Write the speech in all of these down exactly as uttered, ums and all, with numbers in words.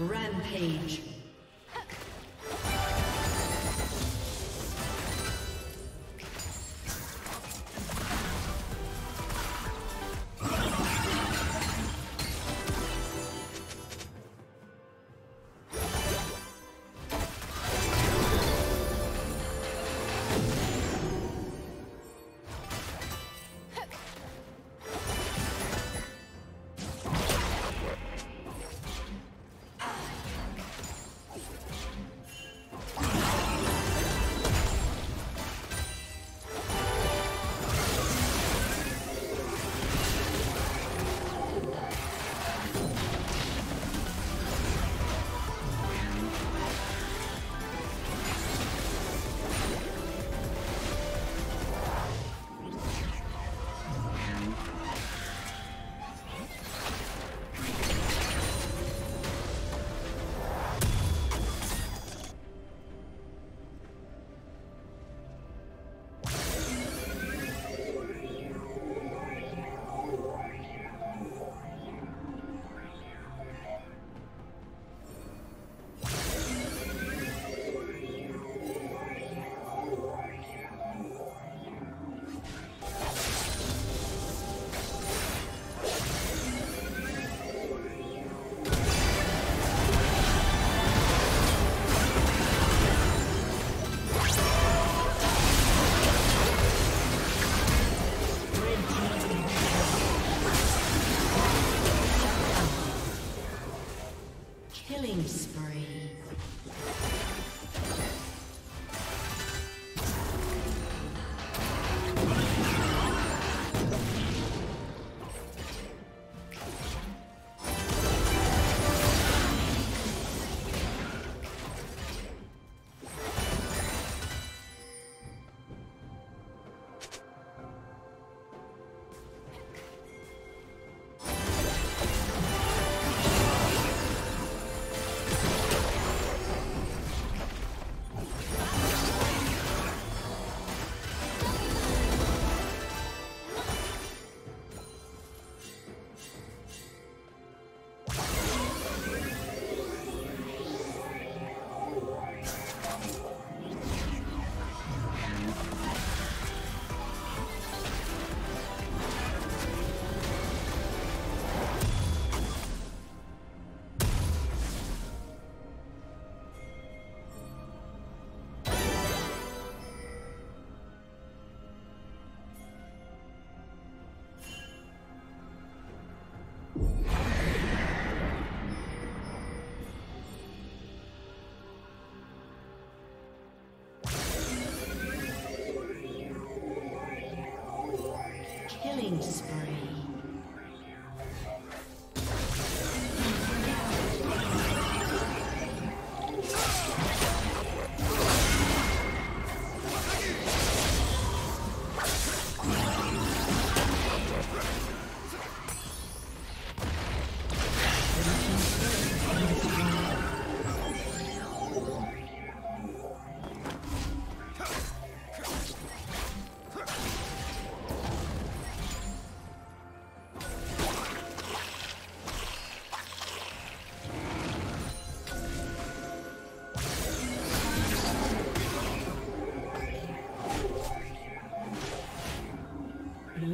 Rampage.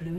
Blue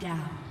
Down.